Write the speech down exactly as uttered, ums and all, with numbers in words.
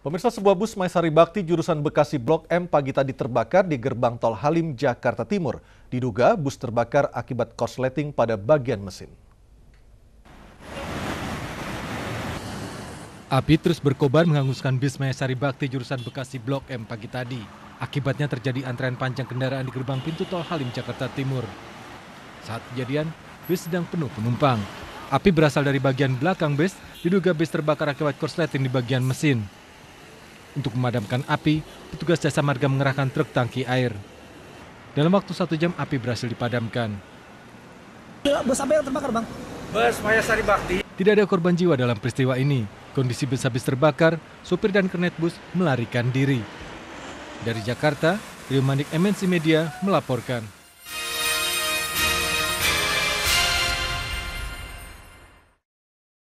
Pemirsa, sebuah bus Mayasari Bakti jurusan Bekasi Blok M pagi tadi terbakar di gerbang Tol Halim, Jakarta Timur. Diduga bus terbakar akibat korsleting pada bagian mesin. Api terus berkobar menghanguskan bus Mayasari Bakti jurusan Bekasi Blok M pagi tadi. Akibatnya terjadi antrean panjang kendaraan di gerbang pintu Tol Halim, Jakarta Timur. Saat kejadian, bus sedang penuh penumpang. Api berasal dari bagian belakang bus, diduga bus terbakar akibat korsleting di bagian mesin. Untuk memadamkan api, petugas jasa marga mengerahkan truk tangki air. Dalam waktu satu jam, api berhasil dipadamkan. Bus apa yang terbakar, Bang? Bus Mayasari Bakti. Tidak ada korban jiwa dalam peristiwa ini. Kondisi bus habis terbakar, sopir dan kernet bus melarikan diri. Dari Jakarta, Rio Manik, M N C Media melaporkan.